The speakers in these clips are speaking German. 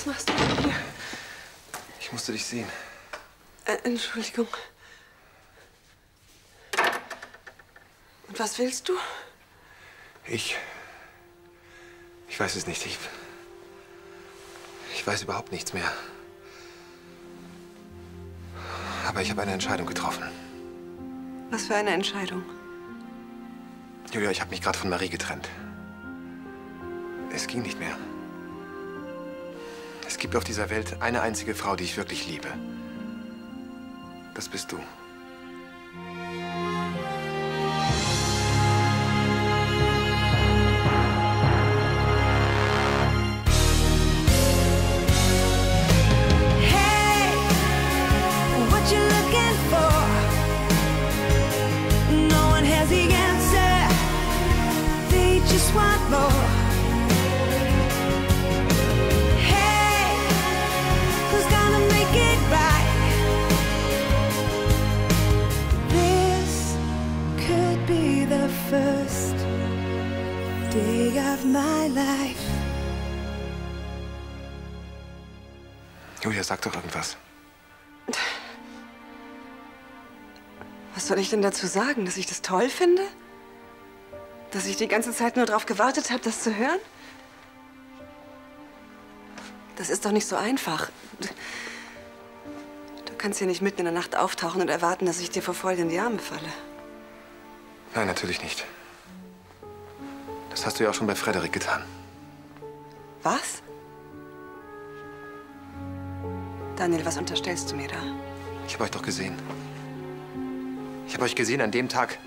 Was machst du denn hier? Ich musste dich sehen. Entschuldigung. Und was willst du? Ich weiß es nicht. Ich weiß überhaupt nichts mehr. Aber ich habe eine Entscheidung getroffen. Was für eine Entscheidung? Julia, ich habe mich gerade von Marie getrennt. Es ging nicht mehr. Es gibt auf dieser Welt eine einzige Frau, die ich wirklich liebe. Das bist du. Julia, sag doch irgendwas. Was soll ich denn dazu sagen? Dass ich das toll finde? Dass ich die ganze Zeit nur darauf gewartet habe, das zu hören? Das ist doch nicht so einfach. Du kannst hier nicht mitten in der Nacht auftauchen und erwarten, dass ich dir vor Freude in die Arme falle. Nein, natürlich nicht. Das hast du ja auch schon bei Frederik getan. Was? Daniel, was unterstellst du mir da? Ich habe euch doch gesehen. Ich habe euch gesehen an dem Tag,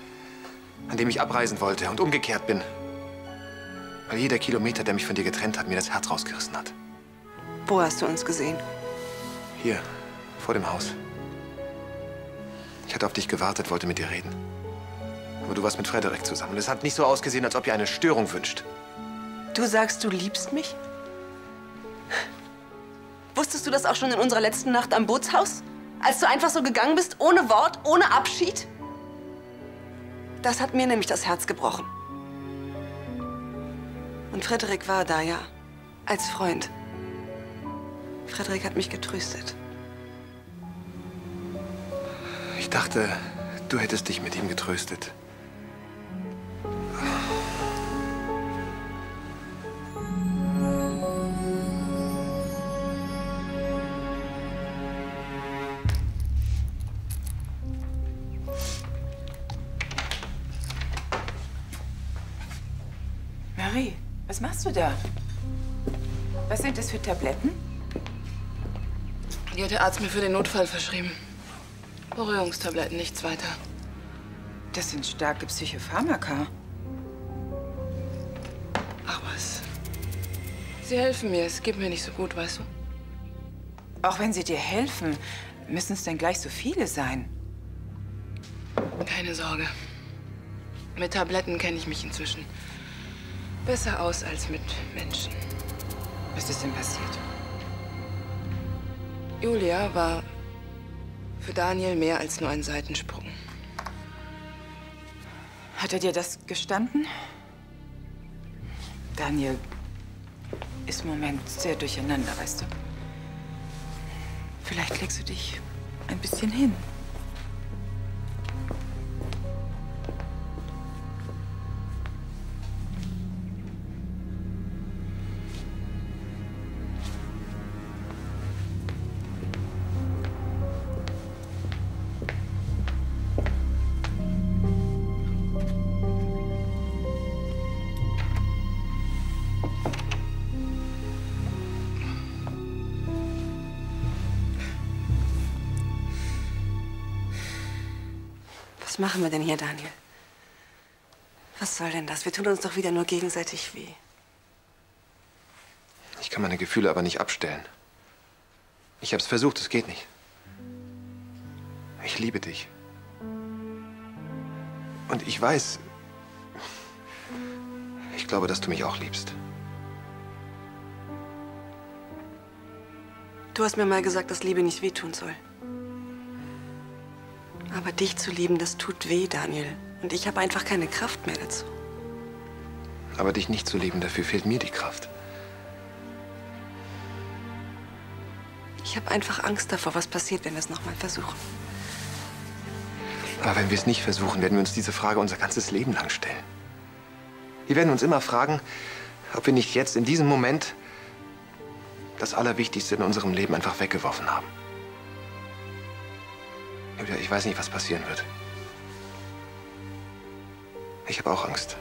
an dem ich abreisen wollte und umgekehrt bin. Weil jeder Kilometer, der mich von dir getrennt hat, mir das Herz rausgerissen hat. Wo hast du uns gesehen? Hier, vor dem Haus. Ich hatte auf dich gewartet, wollte mit dir reden. Aber du warst mit Frederik zusammen. Es hat nicht so ausgesehen, als ob ihr eine Störung wünscht. Du sagst, du liebst mich? Wusstest du das auch schon in unserer letzten Nacht am Bootshaus? Als du einfach so gegangen bist, ohne Wort, ohne Abschied? Das hat mir nämlich das Herz gebrochen. Und Frederik war da, ja. Als Freund. Frederik hat mich getröstet. Ich dachte, du hättest dich mit ihm getröstet. Marie, was machst du da? Was sind das für Tabletten? Die hat der Arzt mir für den Notfall verschrieben. Berührungstabletten, nichts weiter. Das sind starke Psychopharmaka. Ach was. Sie helfen mir, es geht mir nicht so gut, weißt du? Auch wenn sie dir helfen, müssen es denn gleich so viele sein? Keine Sorge. Mit Tabletten kenne ich mich inzwischen besser aus als mit Menschen. Was ist denn passiert? Julia war für Daniel mehr als nur ein Seitensprung. Hat er dir das gestanden? Daniel ist im Moment sehr durcheinander, weißt du? Vielleicht legst du dich ein bisschen hin. Was machen wir denn hier, Daniel? Was soll denn das? Wir tun uns doch wieder nur gegenseitig weh. Ich kann meine Gefühle aber nicht abstellen. Ich hab's versucht, es geht nicht. Ich liebe dich. Und ich weiß, ich glaube, dass du mich auch liebst. Du hast mir mal gesagt, dass Liebe nicht wehtun soll. Aber dich zu lieben, das tut weh, Daniel. Und ich habe einfach keine Kraft mehr dazu. Aber dich nicht zu lieben, dafür fehlt mir die Kraft. Ich habe einfach Angst davor, was passiert, wenn wir es nochmal versuchen. Aber wenn wir es nicht versuchen, werden wir uns diese Frage unser ganzes Leben lang stellen. Wir werden uns immer fragen, ob wir nicht jetzt in diesem Moment das Allerwichtigste in unserem Leben einfach weggeworfen haben. Julia, ich weiß nicht, was passieren wird. Ich habe auch Angst.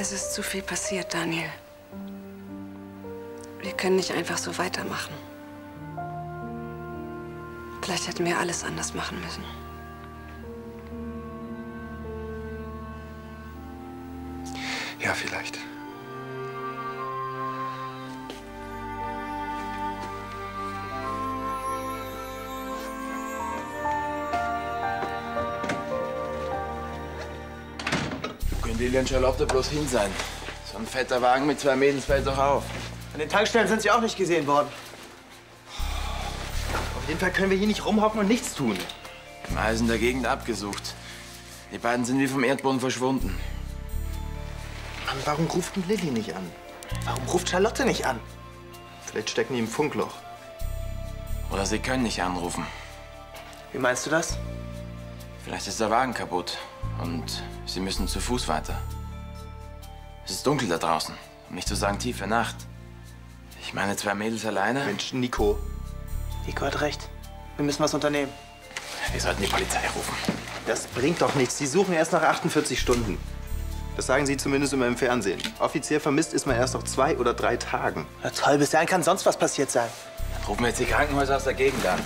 Es ist zu viel passiert, Daniel. Wir können nicht einfach so weitermachen. Vielleicht hätten wir alles anders machen müssen. Ja, vielleicht. Lilly und Charlotte bloß hin sein. So ein fetter Wagen mit 2 Mädels fällt doch auf. An den Tankstellen sind sie auch nicht gesehen worden. Auf jeden Fall können wir hier nicht rumhocken und nichts tun. Die meisten in der Gegend abgesucht. Die beiden sind wie vom Erdboden verschwunden. Mann, warum ruft denn Lilly nicht an? Warum ruft Charlotte nicht an? Vielleicht stecken die im Funkloch. Oder sie können nicht anrufen. Wie meinst du das? Vielleicht ist der Wagen kaputt und sie müssen zu Fuß weiter. Es ist dunkel da draußen, um nicht zu sagen tiefe Nacht. Ich meine, 2 Mädels alleine. Mensch, Niko. Niko hat recht. Wir müssen was unternehmen. Wir sollten die Polizei rufen. Das bringt doch nichts. Sie suchen erst nach 48 Stunden. Das sagen sie zumindest immer im Fernsehen. Offiziell vermisst ist man erst nach 2 oder 3 Tagen. Na toll, bis dahin kann sonst was passiert sein. Dann rufen wir jetzt die Krankenhäuser aus der Gegend an.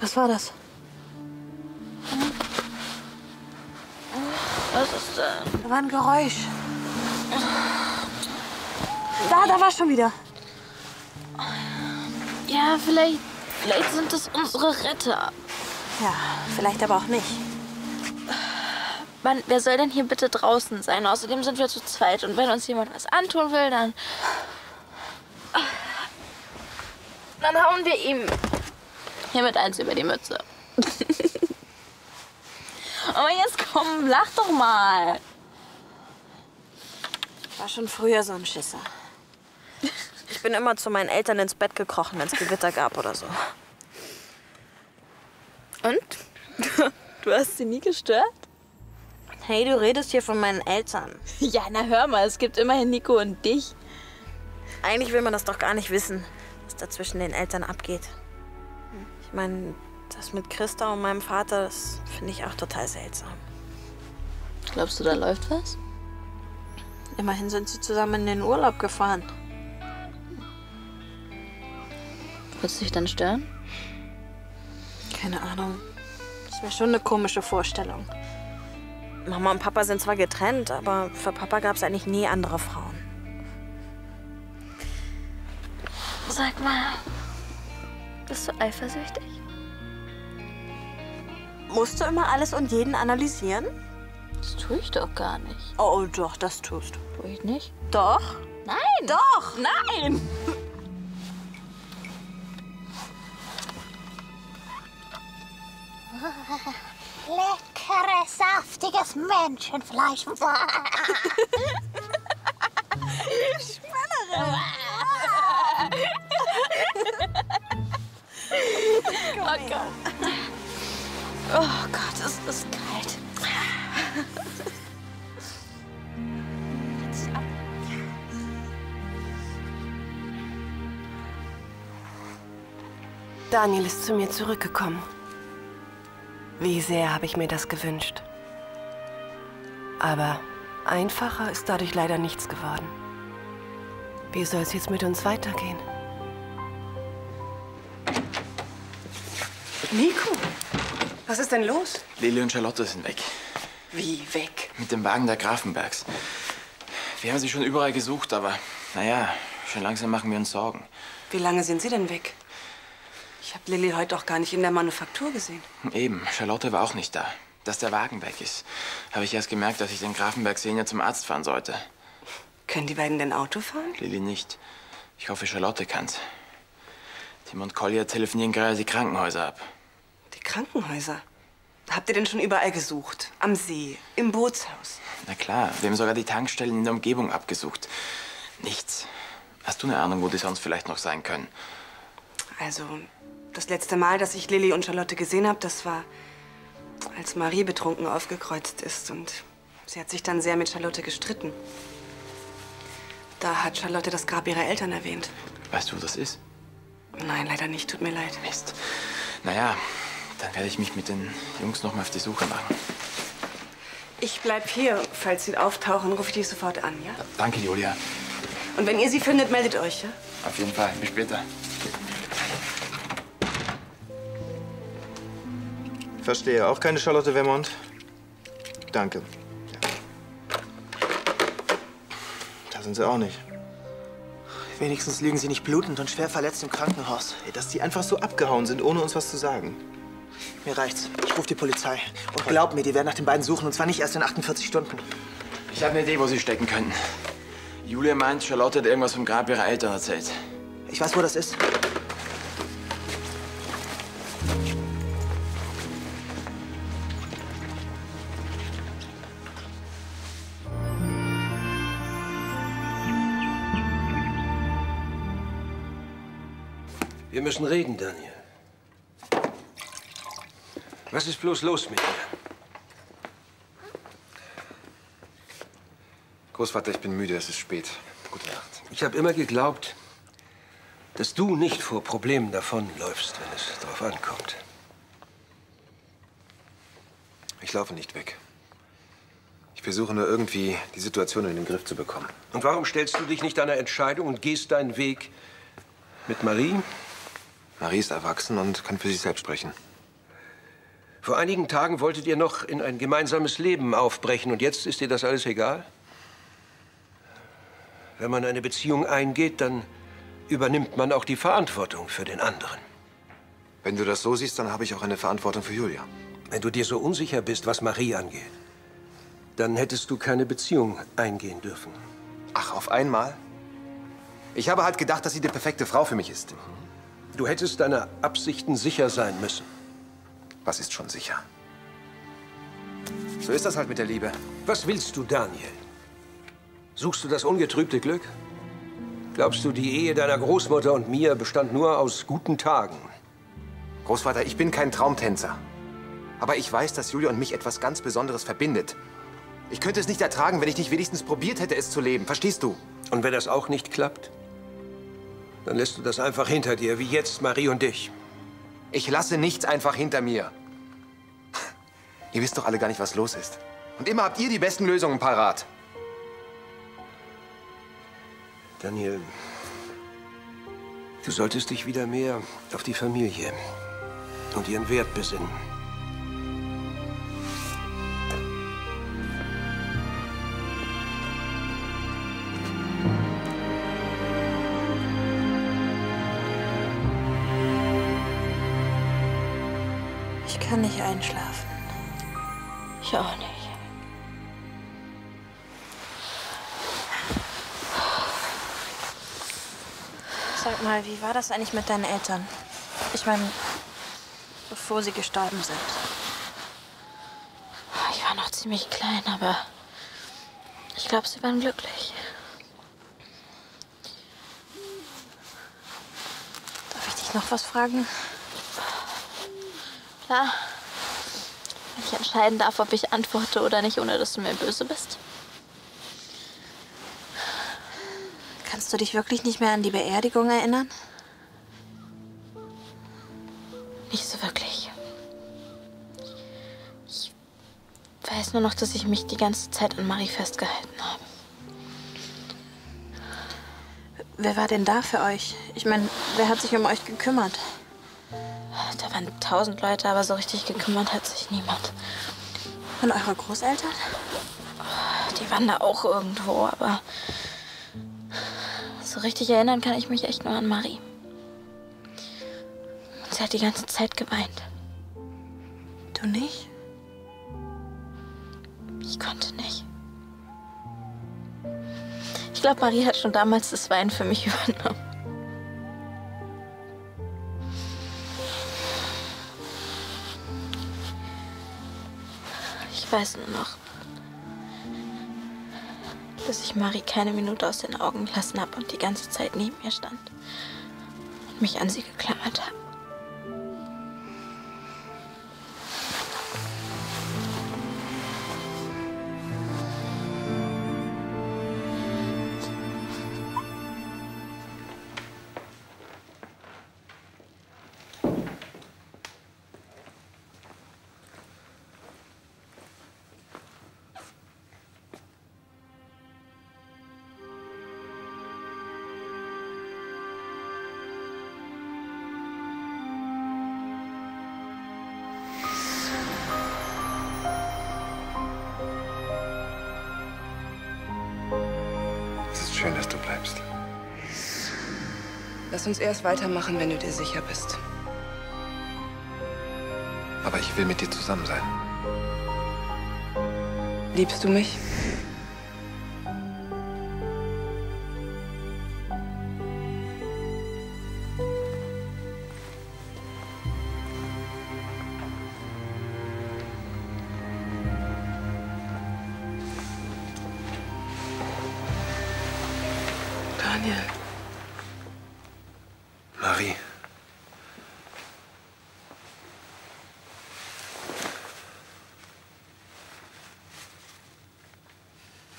Was war das? Was ist denn? Da war ein Geräusch. Da war schon wieder. Ja, vielleicht sind das unsere Retter. Ja, vielleicht aber auch nicht. Mann, wer soll denn hier bitte draußen sein? Außerdem sind wir zu zweit. Und wenn uns jemand was antun will, dann hauen wir ihm. Hiermit eins über die Mütze. Aber jetzt komm, lach doch mal. War schon früher so ein Schisser. Ich bin immer zu meinen Eltern ins Bett gekrochen, wenn es Gewitter gab oder so. Und? Du hast sie nie gestört? Hey, du redest hier von meinen Eltern. Ja, na hör mal, es gibt immerhin Niko und dich. Eigentlich will man das doch gar nicht wissen, was da zwischen den Eltern abgeht. Ich meine, das mit Christa und meinem Vater, das finde ich auch total seltsam. Glaubst du, da läuft was? Immerhin sind sie zusammen in den Urlaub gefahren. Würdest du dich dann stören? Keine Ahnung. Das wäre schon eine komische Vorstellung. Mama und Papa sind zwar getrennt, aber für Papa gab es eigentlich nie andere Frauen. Sag mal. Bist du eifersüchtig? Musst du immer alles und jeden analysieren? Das tue ich doch gar nicht. Oh, doch, das tust du. Tue ich nicht? Doch. Nein. Doch. Nein. Leckeres, saftiges Menschenfleisch. Ich oh Gott. Oh Gott, es ist kalt. Daniel ist zu mir zurückgekommen. Wie sehr habe ich mir das gewünscht. Aber einfacher ist dadurch leider nichts geworden. Wie soll es jetzt mit uns weitergehen? Niko, was ist denn los? Lilly und Charlotte sind weg. Wie weg? Mit dem Wagen der Grafenbergs. Wir haben sie schon überall gesucht, aber naja, schon langsam machen wir uns Sorgen. Wie lange sind sie denn weg? Ich Ich habe Lilly heute auch gar nicht in der Manufaktur gesehen. Eben, Charlotte war auch nicht da. Dass der Wagen weg ist, habe ich erst gemerkt, dass ich den Grafenberg Senior zum Arzt fahren sollte. Können die beiden denn Auto fahren? Lilly nicht. Ich hoffe, Charlotte kann's. Tim und Collier telefonieren gerade die Krankenhäuser ab. Die Krankenhäuser? Habt ihr denn schon überall gesucht? Am See, im Bootshaus? Na klar, wir haben sogar die Tankstellen in der Umgebung abgesucht. Nichts. Hast du eine Ahnung, wo die sonst vielleicht noch sein können? Also, das letzte Mal, dass ich Lilly und Charlotte gesehen habe, das war, als Marie betrunken aufgekreuzt ist. Und sie hat sich dann sehr mit Charlotte gestritten. Da hat Charlotte das Grab ihrer Eltern erwähnt. Weißt du, wo das ist? Nein, leider nicht. Tut mir leid. Mist. Naja, dann werde ich mich mit den Jungs noch mal auf die Suche machen. Ich bleib hier. Falls sie auftauchen, rufe ich dich sofort an, ja? Danke, Julia. Und wenn ihr sie findet, meldet euch, ja? Auf jeden Fall. Bis später. Verstehe. Auch keine Charlotte Vermont? Danke. Da sind sie auch nicht. Wenigstens liegen sie nicht blutend und schwer verletzt im Krankenhaus. Dass die einfach so abgehauen sind, ohne uns was zu sagen. Mir reicht's. Ich rufe die Polizei. Und glaub mir, die werden nach den beiden suchen. Und zwar nicht erst in 48 Stunden. Ich habe eine Idee, wo sie stecken könnten. Julia meint, Charlotte hat irgendwas vom Grab ihrer Eltern erzählt. Ich weiß, wo das ist. Wir müssen reden, Daniel. Was ist bloß los mit dir? Großvater, ich bin müde, es ist spät. Gute Nacht. Ich habe immer geglaubt, dass du nicht vor Problemen davonläufst, wenn es darauf ankommt. Ich laufe nicht weg. Ich versuche nur irgendwie, die Situation in den Griff zu bekommen. Und warum stellst du dich nicht einer Entscheidung und gehst deinen Weg mit Marie? Marie ist erwachsen und kann für sich selbst sprechen. Vor einigen Tagen wolltet ihr noch in ein gemeinsames Leben aufbrechen und jetzt ist dir das alles egal? Wenn man eine Beziehung eingeht, dann übernimmt man auch die Verantwortung für den anderen. Wenn du das so siehst, dann habe ich auch eine Verantwortung für Julia. Wenn du dir so unsicher bist, was Marie angeht, dann hättest du keine Beziehung eingehen dürfen. Ach, auf einmal? Ich habe halt gedacht, dass sie die perfekte Frau für mich ist. Du hättest deiner Absichten sicher sein müssen. Was ist schon sicher? So ist das halt mit der Liebe. Was willst du, Daniel? Suchst du das ungetrübte Glück? Glaubst du, die Ehe deiner Großmutter und mir bestand nur aus guten Tagen? Großvater, ich bin kein Traumtänzer. Aber ich weiß, dass Julia und mich etwas ganz Besonderes verbindet. Ich könnte es nicht ertragen, wenn ich nicht wenigstens probiert hätte, es zu leben. Verstehst du? Und wenn das auch nicht klappt? Dann lässt du das einfach hinter dir, wie jetzt Marie und dich. Ich lasse nichts einfach hinter mir. Ihr wisst doch alle gar nicht, was los ist. Und immer habt ihr die besten Lösungen parat. Daniel, du solltest dich wieder mehr auf die Familie und ihren Wert besinnen. Ich kann nicht einschlafen. Ich auch nicht. Sag mal, wie war das eigentlich mit deinen Eltern? Ich meine, bevor sie gestorben sind. Ich war noch ziemlich klein, aber ich glaube, sie waren glücklich. Darf ich dich noch was fragen? Wenn ich entscheiden darf, ob ich antworte oder nicht, ohne dass du mir böse bist. Kannst du dich wirklich nicht mehr an die Beerdigung erinnern? Nicht so wirklich. Ich weiß nur noch, dass ich mich die ganze Zeit an Marie festgehalten habe. Wer war denn da für euch? Ich meine, wer hat sich um euch gekümmert? Da waren 1000 Leute, aber so richtig gekümmert hat sich niemand. Und eure Großeltern? Die waren da auch irgendwo, aber so richtig erinnern kann ich mich echt nur an Marie. Sie hat die ganze Zeit geweint. Du nicht? Ich konnte nicht. Ich glaube, Marie hat schon damals das Weinen für mich übernommen. Ich weiß nur noch, dass ich Marie keine Minute aus den Augen gelassen habe und die ganze Zeit neben mir stand und mich an sie geklammert habe. Schön, dass du bleibst. Lass uns erst weitermachen, wenn du dir sicher bist. Aber ich will mit dir zusammen sein. Liebst du mich? Daniel. Marie.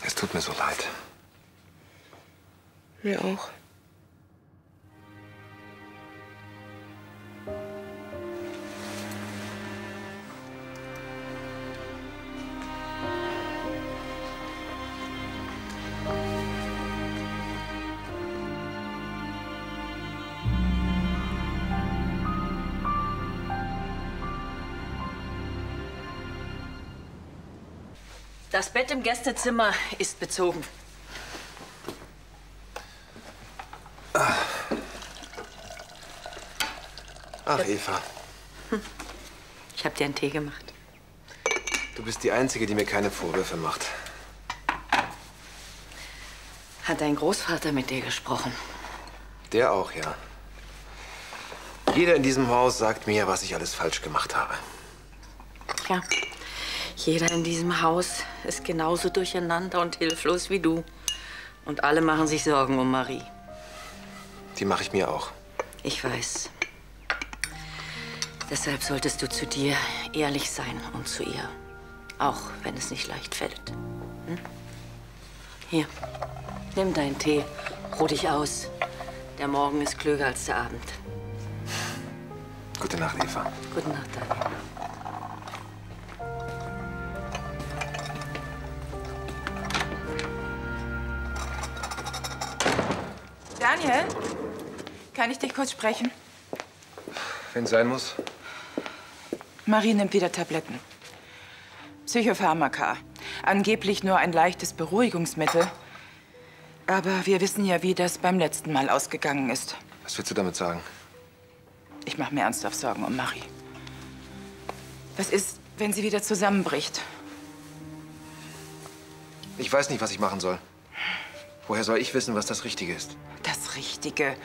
Es tut mir so leid. Mir auch. Das Bett im Gästezimmer ist bezogen. Ach, Eva. Ich habe dir einen Tee gemacht. Du bist die Einzige, die mir keine Vorwürfe macht. Hat dein Großvater mit dir gesprochen? Der auch, ja. Jeder in diesem Haus sagt mir, was ich alles falsch gemacht habe. Ja. Jeder in diesem Haus ist genauso durcheinander und hilflos wie du. Und alle machen sich Sorgen um Marie. Die mache ich mir auch. Ich weiß. Deshalb solltest du zu dir ehrlich sein und zu ihr. Auch wenn es nicht leicht fällt. Hm? Hier, nimm deinen Tee, ruh dich aus. Der Morgen ist klüger als der Abend. Gute Nacht, Eva. Gute Nacht, Daniel. Daniel, kann ich dich kurz sprechen? Wenn es sein muss. Marie nimmt wieder Tabletten. Psychopharmaka. Angeblich nur ein leichtes Beruhigungsmittel. Aber wir wissen ja, wie das beim letzten Mal ausgegangen ist. Was willst du damit sagen? Ich mache mir ernsthaft Sorgen um Marie. Was ist, wenn sie wieder zusammenbricht? Ich weiß nicht, was ich machen soll. Woher soll ich wissen, was das Richtige ist? Das Richtige.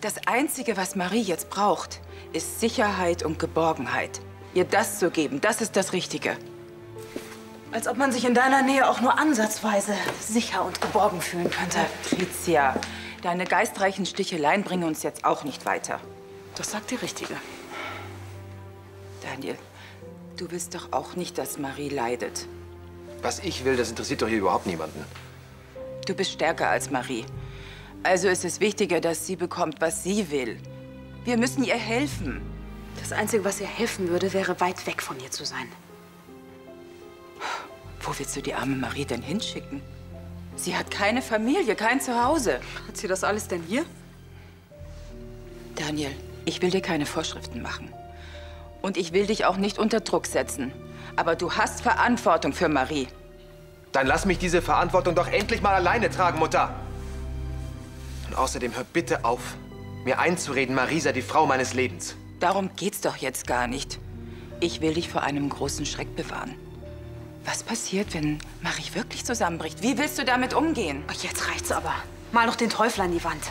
Das Einzige, was Marie jetzt braucht, ist Sicherheit und Geborgenheit. Ihr das zu geben, das ist das Richtige. Als ob man sich in deiner Nähe auch nur ansatzweise sicher und geborgen fühlen könnte. Patricia, deine geistreichen Sticheleien bringen uns jetzt auch nicht weiter. Das sagt die Richtige. Daniel, du willst doch auch nicht, dass Marie leidet. Was ich will, das interessiert doch hier überhaupt niemanden. Du bist stärker als Marie. Also ist es wichtiger, dass sie bekommt, was sie will. Wir müssen ihr helfen. Das Einzige, was ihr helfen würde, wäre, weit weg von ihr zu sein. Wo willst du die arme Marie denn hinschicken? Sie hat keine Familie, kein Zuhause. Hat sie das alles denn hier? Daniel, ich will dir keine Vorschriften machen. Und ich will dich auch nicht unter Druck setzen. Aber du hast Verantwortung für Marie. Dann lass mich diese Verantwortung doch endlich mal alleine tragen, Mutter. Und außerdem hör bitte auf, mir einzureden, Marie sei die Frau meines Lebens. Darum geht's doch jetzt gar nicht. Ich will dich vor einem großen Schreck bewahren. Was passiert, wenn Marie wirklich zusammenbricht? Wie willst du damit umgehen? Jetzt reicht's aber. Mal noch den Teufel an die Wand.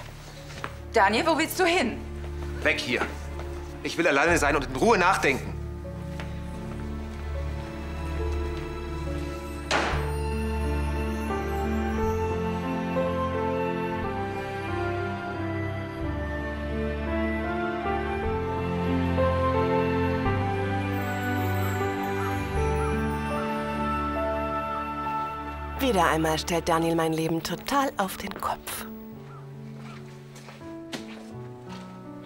Daniel, wo willst du hin? Weg hier. Ich will alleine sein und in Ruhe nachdenken. Wieder einmal stellt Daniel mein Leben total auf den Kopf.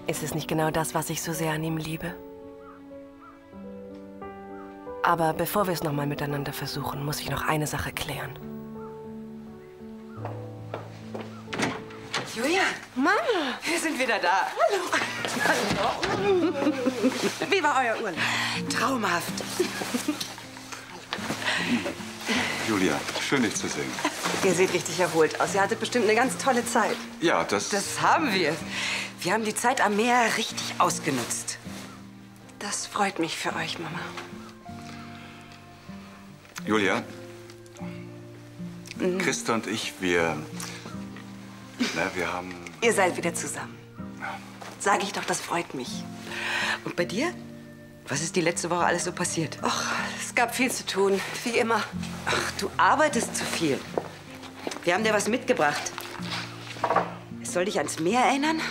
Ist es nicht genau das, was ich so sehr an ihm liebe? Aber bevor wir es nochmal miteinander versuchen, muss ich noch eine Sache klären. Julia! Mama! Wir sind wieder da. Hallo! Hallo. Wie war euer Urlaub? Traumhaft! Julia, schön, dich zu sehen. Ihr seht richtig erholt aus. Ihr hattet bestimmt eine ganz tolle Zeit. Ja, das haben wir. Wir haben die Zeit am Meer richtig ausgenutzt. Das freut mich für euch, Mama. Julia, Christa und ich, wir haben... Ihr seid wieder zusammen. Sag ich doch, das freut mich. Und bei dir? Was ist die letzte Woche alles so passiert? Ach, es gab viel zu tun, wie immer. Ach, du arbeitest zu viel. Wir haben dir was mitgebracht. Es soll dich ans Meer erinnern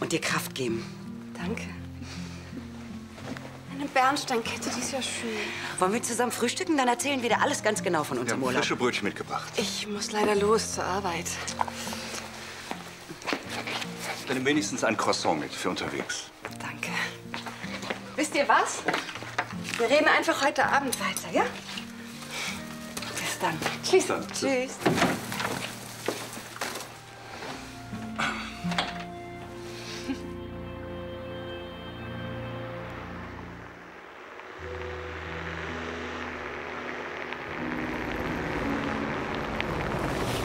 und dir Kraft geben. Danke. Eine Bernsteinkette, die ist ja schön. Wollen wir zusammen frühstücken? Dann erzählen wir dir alles ganz genau von unserem Urlaub. Frische Brötchen mitgebracht. Ich muss leider los zur Arbeit. Dann wenigstens ein Croissant mit für unterwegs. Danke. Wisst ihr was? Wir reden einfach heute Abend weiter, ja? Bis dann. Tschüss. Dann. Tschüss.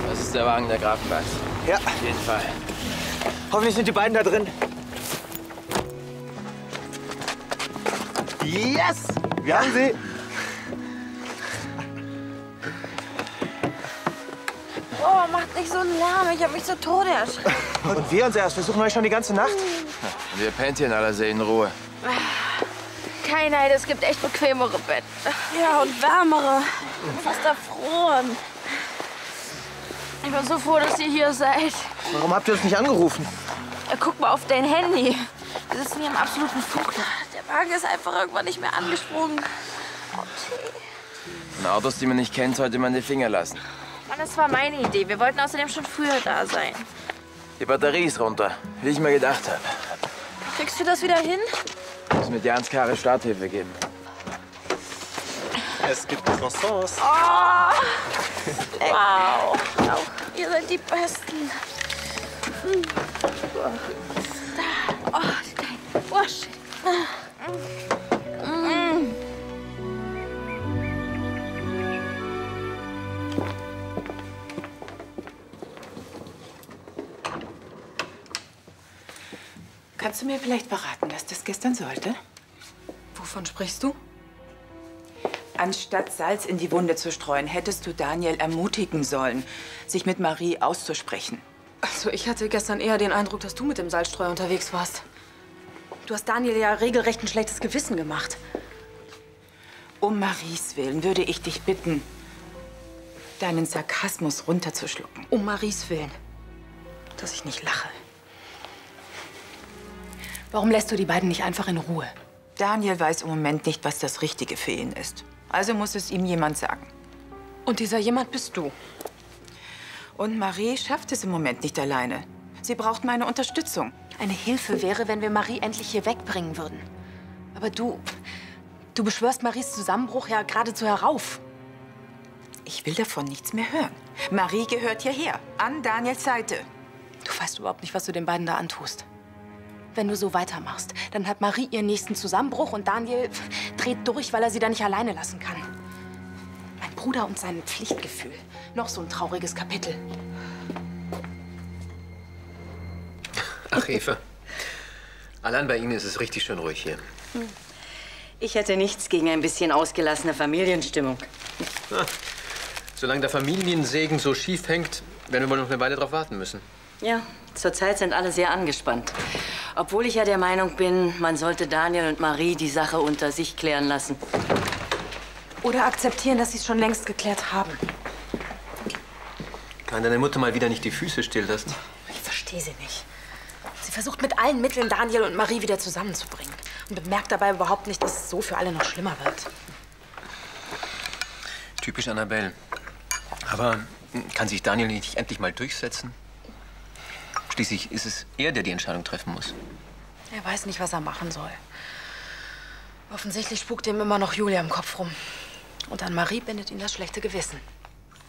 Das ist der Wagen der Grafenberg. Ja. Auf jeden Fall. Hoffentlich sind die beiden da drin. Yes! Wir haben sie! Oh, macht nicht so einen Lärm. Ich hab mich zu Tode erschreckt. Und wir uns erst. Wir suchen euch schon die ganze Nacht. Und wir pennt hier in aller See in Ruhe. Keine Eid, es gibt echt bequemere Betten. Ja, und wärmere. Fast erfroren. Ich bin so froh, dass ihr hier seid. Warum habt ihr uns nicht angerufen? Ja, guck mal auf dein Handy. Wir sitzen hier im absoluten Vogel. Der Wagen ist einfach irgendwann nicht mehr angesprungen. Und Autos, die man nicht kennt, sollte man die Finger lassen. Mann, das war meine Idee. Wir wollten außerdem schon früher da sein. Die Batterie ist runter, wie ich mir gedacht habe. Kriegst du das wieder hin? Ich muss mit Jans Karre Starthilfe geben. Es gibt Croissants. Oh! Wow! Auch ihr seid die Besten. Oh, dein Bursche. Kannst du mir vielleicht verraten, dass das gestern sollte? Wovon sprichst du? Anstatt Salz in die Wunde zu streuen, hättest du Daniel ermutigen sollen, sich mit Marie auszusprechen. Also, ich hatte gestern eher den Eindruck, dass du mit dem Salzstreuer unterwegs warst. Du hast Daniel ja regelrecht ein schlechtes Gewissen gemacht. Um Maries Willen würde ich dich bitten, deinen Sarkasmus runterzuschlucken. Um Maries Willen? Dass ich nicht lache. Warum lässt du die beiden nicht einfach in Ruhe? Daniel weiß im Moment nicht, was das Richtige für ihn ist. Also muss es ihm jemand sagen. Und dieser jemand bist du. Und Marie schafft es im Moment nicht alleine. Sie braucht meine Unterstützung. Eine Hilfe wäre, wenn wir Marie endlich hier wegbringen würden. Aber du beschwörst Maries Zusammenbruch ja geradezu herauf. Ich will davon nichts mehr hören. Marie gehört hierher, an Daniels Seite. Du weißt überhaupt nicht, was du den beiden da antust. Wenn du so weitermachst, dann hat Marie ihren nächsten Zusammenbruch und Daniel dreht durch, weil er sie da nicht alleine lassen kann. Mein Bruder und sein Pflichtgefühl. Noch so ein trauriges Kapitel. Tag, Eva. Allein bei Ihnen ist es richtig schön ruhig hier. Ich hätte nichts gegen ein bisschen ausgelassene Familienstimmung. Na, solange der Familiensegen so schief hängt, werden wir wohl noch eine Weile drauf warten müssen. Ja, zurzeit sind alle sehr angespannt. Obwohl ich ja der Meinung bin, man sollte Daniel und Marie die Sache unter sich klären lassen. Oder akzeptieren, dass sie es schon längst geklärt haben. Kann deine Mutter mal wieder nicht die Füße still lassen? Ich verstehe sie nicht. Sie versucht mit allen Mitteln, Daniel und Marie wieder zusammenzubringen. Und bemerkt dabei überhaupt nicht, dass es so für alle noch schlimmer wird. Typisch Annabelle. Aber kann sich Daniel nicht endlich mal durchsetzen? Schließlich ist es er, der die Entscheidung treffen muss. Er weiß nicht, was er machen soll. Offensichtlich spukt ihm immer noch Julia im Kopf rum. Und an Marie bindet ihn das schlechte Gewissen.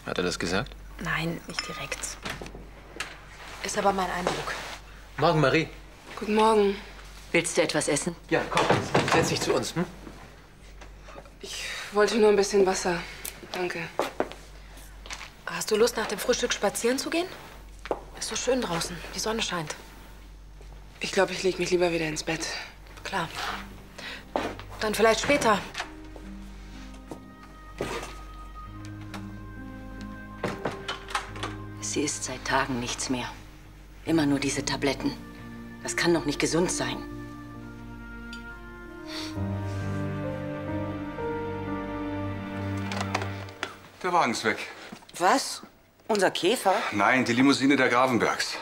Hat er das gesagt? Nein, nicht direkt. Ist aber mein Eindruck. Morgen, Marie. Guten Morgen. Willst du etwas essen? Ja, komm, setz dich zu uns, hm? Ich wollte nur ein bisschen Wasser. Danke. Hast du Lust, nach dem Frühstück spazieren zu gehen? Ist so schön draußen. Die Sonne scheint. Ich glaube, ich lege mich lieber wieder ins Bett. Klar. Dann vielleicht später. Sie isst seit Tagen nichts mehr. Immer nur diese Tabletten. Das kann doch nicht gesund sein. Der Wagen ist weg. Was? Unser Käfer? Nein, die Limousine der Grafenbergs.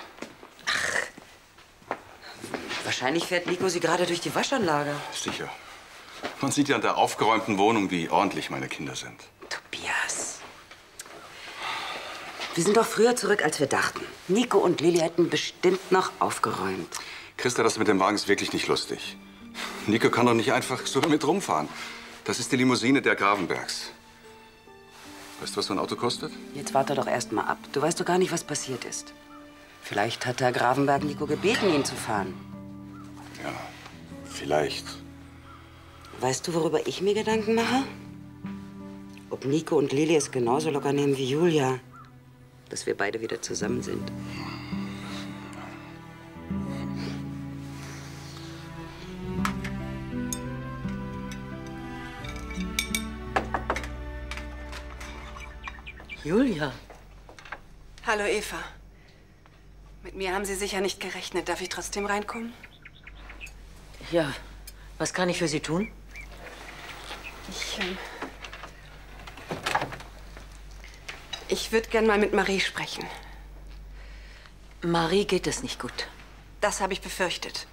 Ach. Wahrscheinlich fährt Niko sie gerade durch die Waschanlage. Sicher. Man sieht ja an der aufgeräumten Wohnung, wie ordentlich meine Kinder sind. Tobias. Wir sind doch früher zurück, als wir dachten. Niko und Lilly hätten bestimmt noch aufgeräumt. Christa, das mit dem Wagen ist wirklich nicht lustig. Niko kann doch nicht einfach so mit rumfahren. Das ist die Limousine der Grafenbergs. Weißt du, was so ein Auto kostet? Jetzt warte doch erst mal ab. Du weißt doch gar nicht, was passiert ist. Vielleicht hat Herr Grafenberg Niko gebeten, ihn zu fahren. Ja, vielleicht. Weißt du, worüber ich mir Gedanken mache? Ob Niko und Lilly es genauso locker nehmen wie Julia. Dass wir beide wieder zusammen sind. Julia. Hallo, Eva. Mit mir haben Sie sicher nicht gerechnet. Darf ich trotzdem reinkommen? Ja, was kann ich für Sie tun? Ich würde gern mal mit Marie sprechen. Marie geht es nicht gut. Das habe ich befürchtet.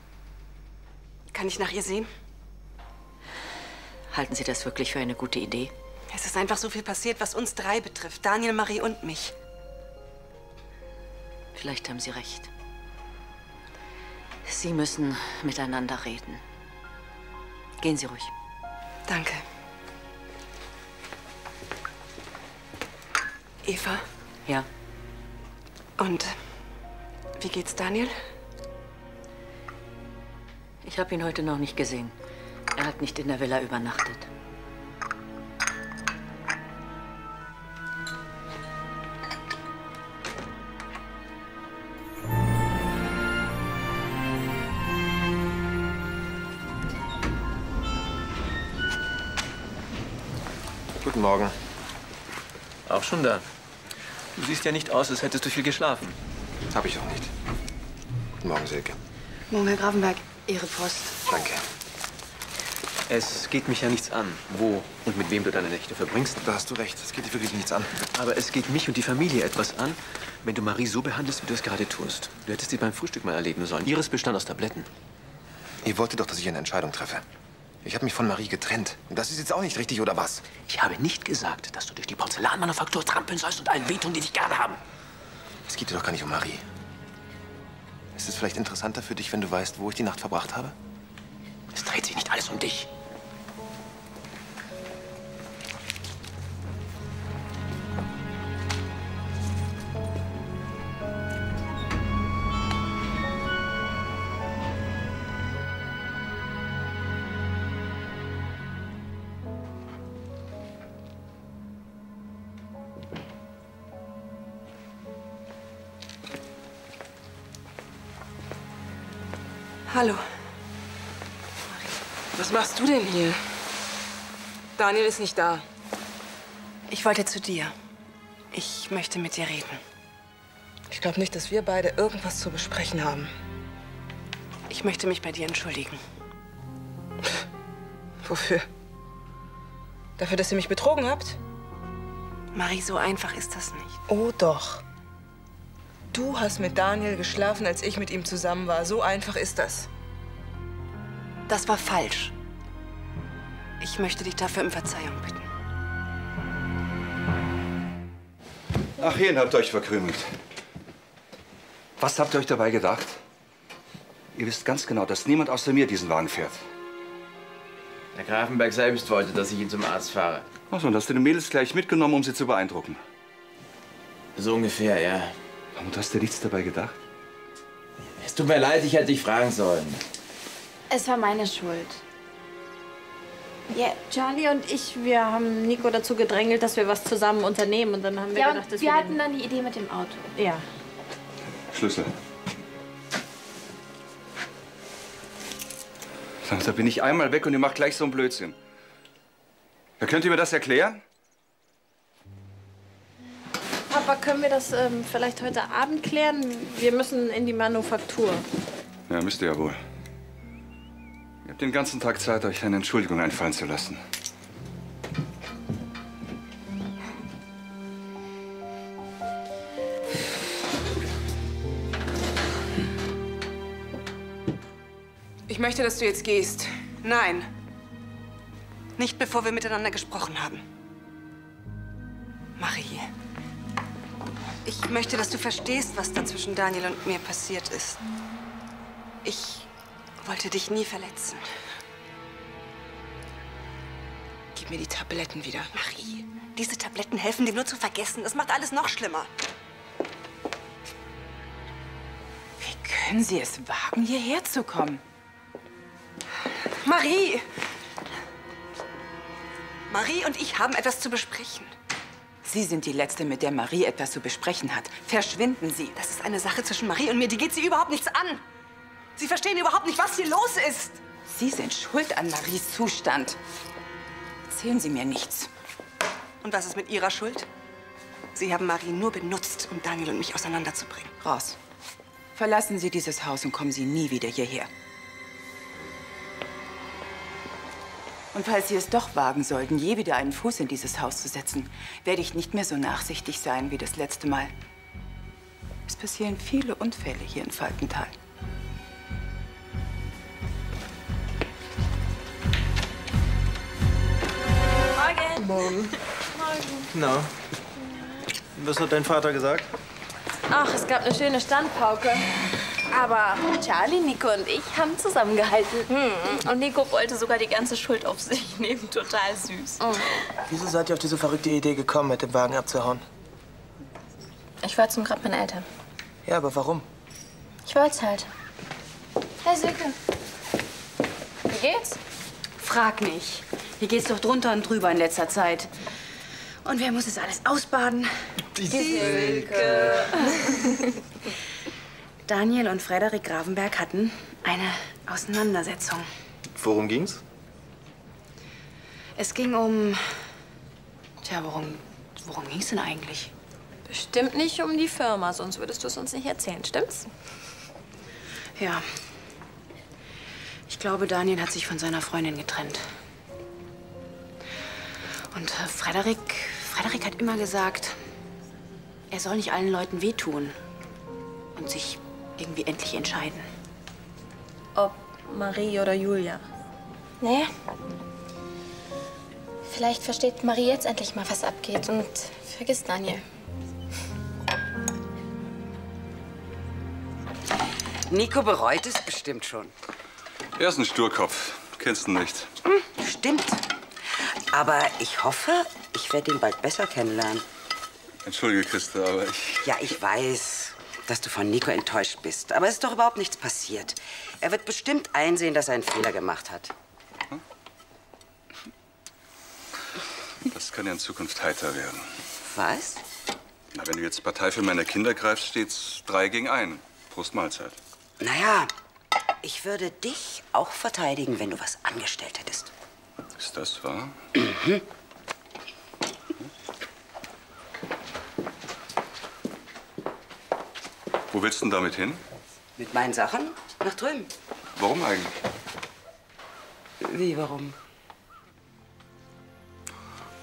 Kann ich nach ihr sehen? Halten Sie das wirklich für eine gute Idee? Es ist einfach so viel passiert, was uns drei betrifft. Daniel, Marie und mich. Vielleicht haben Sie recht. Sie müssen miteinander reden. Gehen Sie ruhig. Danke. Eva? Ja. Und wie geht's Daniel? Ich habe ihn heute noch nicht gesehen. Er hat nicht in der Villa übernachtet. Guten Morgen. Auch schon da? Du siehst ja nicht aus, als hättest du viel geschlafen. Hab ich auch nicht. Guten Morgen, Silke. Morgen, Herr Grafenberg. Ihre Post. Danke. Es geht mich ja nichts an, wo und mit wem du deine Nächte verbringst. Da hast du recht. Es geht dir wirklich nichts an. Aber es geht mich und die Familie etwas an, wenn du Marie so behandelst, wie du es gerade tust. Du hättest sie beim Frühstück mal erleben sollen. Ihres bestand aus Tabletten. Ihr wolltet doch, dass ich eine Entscheidung treffe. Ich habe mich von Marie getrennt. Und das ist jetzt auch nicht richtig, oder was? Ich habe nicht gesagt, dass du durch die Porzellanmanufaktur trampeln sollst und allen wehtun, die dich gerne haben. Es geht dir doch gar nicht um Marie. Ist es vielleicht interessanter für dich, wenn du weißt, wo ich die Nacht verbracht habe? Es dreht sich nicht alles um dich. Hallo. Marie. Was machst du denn hier? Daniel ist nicht da. Ich wollte zu dir. Ich möchte mit dir reden. Ich glaube nicht, dass wir beide irgendwas zu besprechen haben. Ich möchte mich bei dir entschuldigen. Wofür? Dafür, dass ihr mich betrogen habt? Marie, so einfach ist das nicht. Oh doch. Du hast mit Daniel geschlafen, als ich mit ihm zusammen war. So einfach ist das. Das war falsch. Ich möchte dich dafür um Verzeihung bitten. Ach, ihr habt euch verkrümelt. Was habt ihr euch dabei gedacht? Ihr wisst ganz genau, dass niemand außer mir diesen Wagen fährt. Der Grafenberg selbst wollte, dass ich ihn zum Arzt fahre. Ach so, und hast du die Mädels gleich mitgenommen, um sie zu beeindrucken? So ungefähr, ja. Und hast du nichts dabei gedacht? Es tut mir leid, ich hätte dich fragen sollen. Es war meine Schuld. Ja, Charlie und ich, wir haben Niko dazu gedrängelt, dass wir was zusammen unternehmen. Und dann haben wir gedacht, dass wir hatten dann die Idee mit dem Auto. Ja. Schlüssel. Da bin ich einmal weg und ihr macht gleich so einen Blödsinn. Ja, könnt ihr mir das erklären? Papa, können wir das vielleicht heute Abend klären? Wir müssen in die Manufaktur. Ja, müsst ihr ja wohl. Ihr habt den ganzen Tag Zeit, euch eine Entschuldigung einfallen zu lassen. Ich möchte, dass du jetzt gehst. Nein. Nicht bevor wir miteinander gesprochen haben. Marie. Ich möchte, dass du verstehst, was da zwischen Daniel und mir passiert ist. Ich wollte dich nie verletzen. Gib mir die Tabletten wieder. Marie, diese Tabletten helfen dir nur zu vergessen. Das macht alles noch schlimmer. Wie können Sie es wagen, hierher zu kommen? Marie! Marie und ich haben etwas zu besprechen. Sie sind die Letzte, mit der Marie etwas zu besprechen hat. Verschwinden Sie. Das ist eine Sache zwischen Marie und mir, die geht Sie überhaupt nichts an. Sie verstehen überhaupt nicht, was hier los ist. Sie sind schuld an Maries Zustand. Erzählen Sie mir nichts. Und was ist mit Ihrer Schuld? Sie haben Marie nur benutzt, um Daniel und mich auseinanderzubringen. Raus. Verlassen Sie dieses Haus und kommen Sie nie wieder hierher. Und falls Sie es doch wagen sollten, je wieder einen Fuß in dieses Haus zu setzen, werde ich nicht mehr so nachsichtig sein wie das letzte Mal. Es passieren viele Unfälle hier in Falkenthal. Morgen. Morgen. Na, was hat dein Vater gesagt? Ach, es gab eine schöne Standpauke. Aber Charlie, Niko und ich haben zusammengehalten. Hm. Und Niko wollte sogar die ganze Schuld auf sich nehmen. Total süß. Oh. Wieso seid ihr auf diese verrückte Idee gekommen, mit dem Wagen abzuhauen? Ich war zum Grab meiner Eltern. Ja, aber warum? Ich wollt's halt. Hey, Silke. Wie geht's? Frag nicht. Hier geht's doch drunter und drüber in letzter Zeit. Und wer muss es alles ausbaden? Die Silke. Daniel und Frederik Grafenberg hatten eine Auseinandersetzung. Worum ging's? Es ging um... Tja, worum ging's denn eigentlich? Bestimmt nicht um die Firma, sonst würdest du es uns nicht erzählen, stimmt's? Ja. Ich glaube, Daniel hat sich von seiner Freundin getrennt. Und Frederik hat immer gesagt, er soll nicht allen Leuten wehtun und sich irgendwie endlich entscheiden. Ob Marie oder Julia? Naja, vielleicht versteht Marie jetzt endlich mal, was abgeht und vergisst Daniel. Niko bereut es bestimmt schon. Er ist ein Sturkopf, kennst ihn nicht. Hm, stimmt, aber ich hoffe, ich werde ihn bald besser kennenlernen. Entschuldige, Christa, aber ich... Ja, ich weiß, dass du von Niko enttäuscht bist. Aber es ist doch überhaupt nichts passiert. Er wird bestimmt einsehen, dass er einen Fehler gemacht hat. Das kann ja in Zukunft heiter werden. Was? Na, wenn du jetzt Partei für meine Kinder greifst, steht's 3 gegen 1. Prost Mahlzeit. Naja, Ich würde dich auch verteidigen, wenn du was angestellt hättest. Ist das wahr? Mhm. Wo willst du denn damit hin? Mit meinen Sachen? Nach drüben. Warum eigentlich? Wie, warum?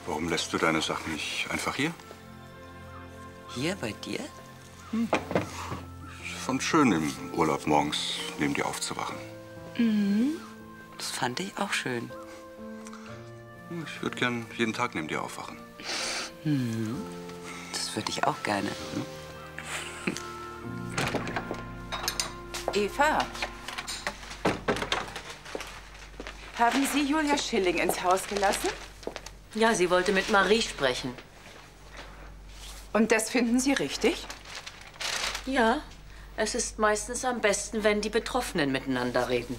Warum lässt du deine Sachen nicht einfach hier? Hier, bei dir? Hm. Ich fand es schön, im Urlaub morgens neben dir aufzuwachen. Mhm. Das fand ich auch schön. Ich würde gern jeden Tag neben dir aufwachen. Mhm. Das würde ich auch gerne. Hm? Eva, haben Sie Julia Schilling ins Haus gelassen? Ja, sie wollte mit Marie sprechen. Und das finden Sie richtig? Ja, es ist meistens am besten, wenn die Betroffenen miteinander reden.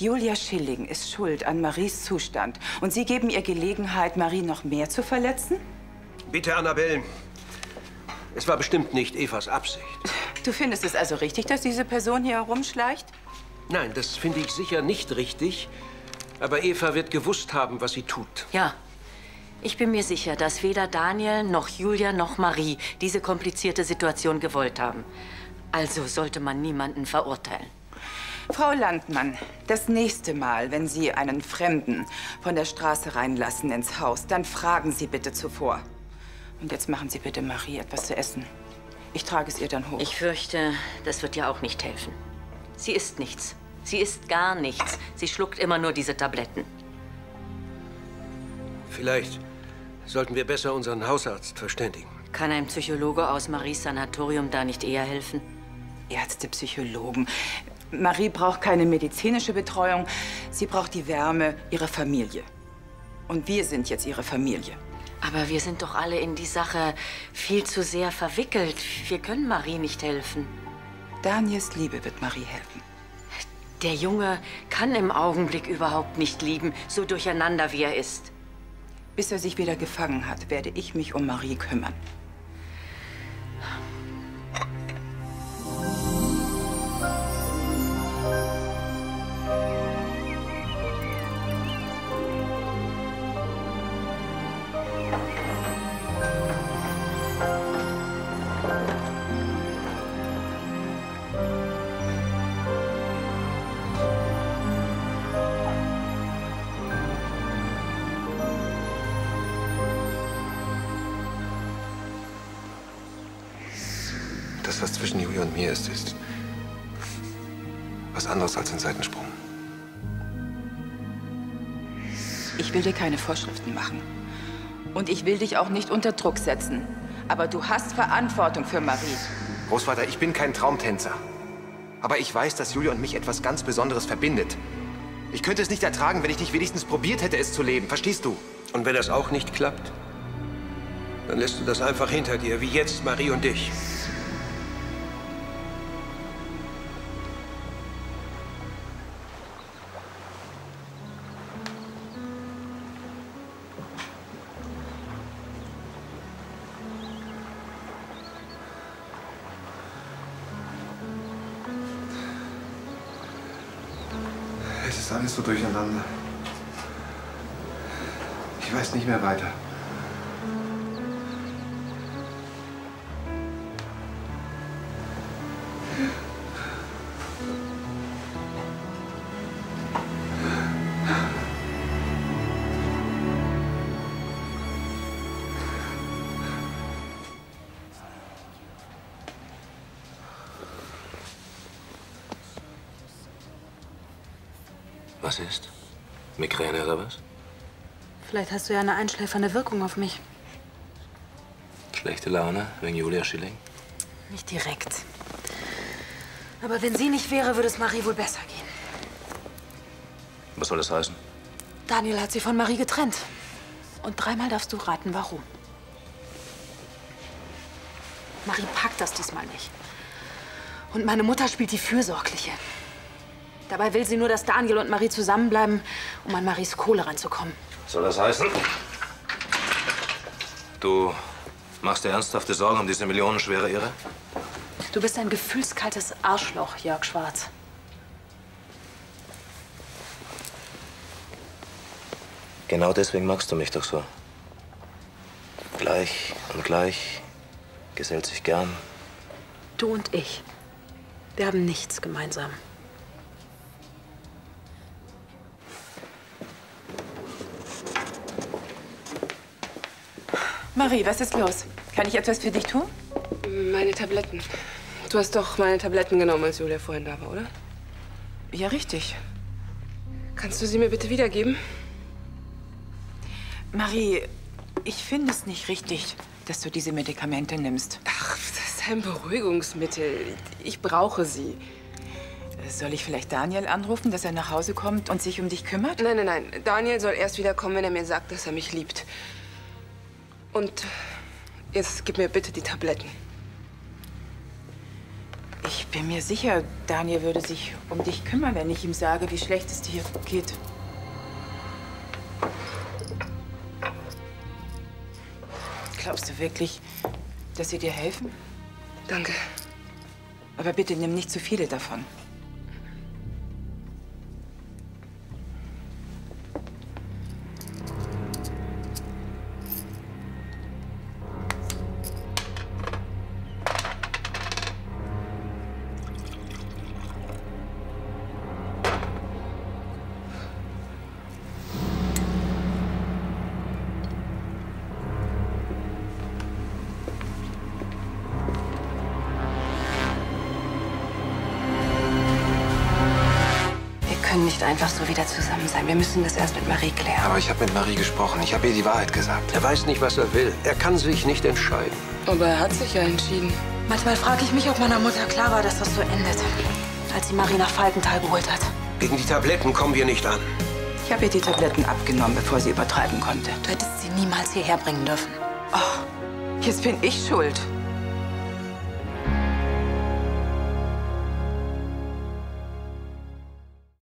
Julia Schilling ist schuld an Maries Zustand. Und Sie geben ihr Gelegenheit, Marie noch mehr zu verletzen? Bitte, Annabelle. Es war bestimmt nicht Evas Absicht. Du findest es also richtig, dass diese Person hier herumschleicht? Nein, das finde ich sicher nicht richtig. Aber Eva wird gewusst haben, was sie tut. Ja, ich bin mir sicher, dass weder Daniel noch Julia noch Marie diese komplizierte Situation gewollt haben. Also sollte man niemanden verurteilen. Frau Landmann, das nächste Mal, wenn Sie einen Fremden von der Straße reinlassen ins Haus, dann fragen Sie bitte zuvor. Und jetzt machen Sie bitte Marie etwas zu essen. Ich trage es ihr dann hoch. Ich fürchte, das wird ja auch nicht helfen. Sie isst nichts. Sie isst gar nichts. Sie schluckt immer nur diese Tabletten. Vielleicht sollten wir besser unseren Hausarzt verständigen. Kann ein Psychologe aus Maries Sanatorium da nicht eher helfen? Ärzte, Psychologen. Marie braucht keine medizinische Betreuung. Sie braucht die Wärme ihrer Familie. Und wir sind jetzt ihre Familie. Aber wir sind doch alle in die Sache viel zu sehr verwickelt. Wir können Marie nicht helfen. Daniels Liebe wird Marie helfen. Der Junge kann im Augenblick überhaupt nicht lieben, so durcheinander wie er ist. Bis er sich wieder gefangen hat, werde ich mich um Marie kümmern. Das, was zwischen Julia und mir ist, ist was anderes als ein Seitensprung. Ich will dir keine Vorschriften machen. Und ich will dich auch nicht unter Druck setzen. Aber du hast Verantwortung für Marie. Großvater, ich bin kein Traumtänzer. Aber ich weiß, dass Julia und mich etwas ganz Besonderes verbindet. Ich könnte es nicht ertragen, wenn ich nicht wenigstens probiert hätte, es zu leben. Verstehst du? Und wenn das auch nicht klappt, dann lässt du das einfach hinter dir, wie jetzt Marie und ich. Es ist alles so durcheinander. Ich weiß nicht mehr weiter. Was ist? Migräne oder was? Vielleicht hast du ja eine einschläfernde Wirkung auf mich. Schlechte Laune wegen Julia Schilling? Nicht direkt. Aber wenn sie nicht wäre, würde es Marie wohl besser gehen. Was soll das heißen? Daniel hat sie von Marie getrennt. Und dreimal darfst du raten, warum. Marie packt das diesmal nicht. Und meine Mutter spielt die Fürsorgliche. Dabei will sie nur, dass Daniel und Marie zusammenbleiben, um an Maries Kohle ranzukommen. Soll das heißen? Du machst dir ernsthafte Sorgen um diese millionenschwere Irre? Du bist ein gefühlskaltes Arschloch, Jörg Schwarz. Genau deswegen magst du mich doch so. Gleich und gleich gesellt sich gern. Du und ich, wir haben nichts gemeinsam. Marie, was ist los? Kann ich etwas für dich tun? Meine Tabletten. Du hast doch meine Tabletten genommen, als Julia vorhin da war, oder? Ja, richtig. Kannst du sie mir bitte wiedergeben? Marie, ich finde es nicht richtig, dass du diese Medikamente nimmst. Ach, das ist ein Beruhigungsmittel. Ich brauche sie. Soll ich vielleicht Daniel anrufen, dass er nach Hause kommt und sich um dich kümmert? Nein, nein, nein. Daniel soll erst wiederkommen, wenn er mir sagt, dass er mich liebt. Und jetzt gib mir bitte die Tabletten. Ich bin mir sicher, Daniel würde sich um dich kümmern, wenn ich ihm sage, wie schlecht es dir geht. Glaubst du wirklich, dass sie dir helfen? Danke. Aber bitte nimm nicht zu viele davon. Einfach so wieder zusammen sein. Wir müssen das erst mit Marie klären. Aber ich habe mit Marie gesprochen. Ich habe ihr die Wahrheit gesagt. Er weiß nicht, was er will. Er kann sich nicht entscheiden. Aber er hat sich ja entschieden. Manchmal frage ich mich, ob meiner Mutter klar war, dass das so endet, als sie Marie nach Falkenthal geholt hat. Gegen die Tabletten kommen wir nicht an. Ich habe ihr die Tabletten abgenommen, bevor sie übertreiben konnte. Du hättest sie niemals hierher bringen dürfen. Oh, jetzt bin ich schuld.